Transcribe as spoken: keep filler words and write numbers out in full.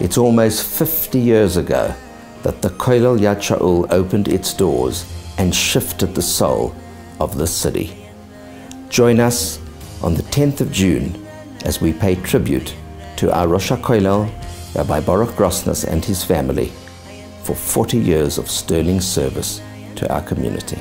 It's almost fifty years ago that the Koilal Yat Sha'ul opened its doors and shifted the soul of the city. Join us on the tenth of June as we pay tribute to our Rosha Koilal, Rabbi Baruch Grossnass, and his family for forty years of sterling service to our community.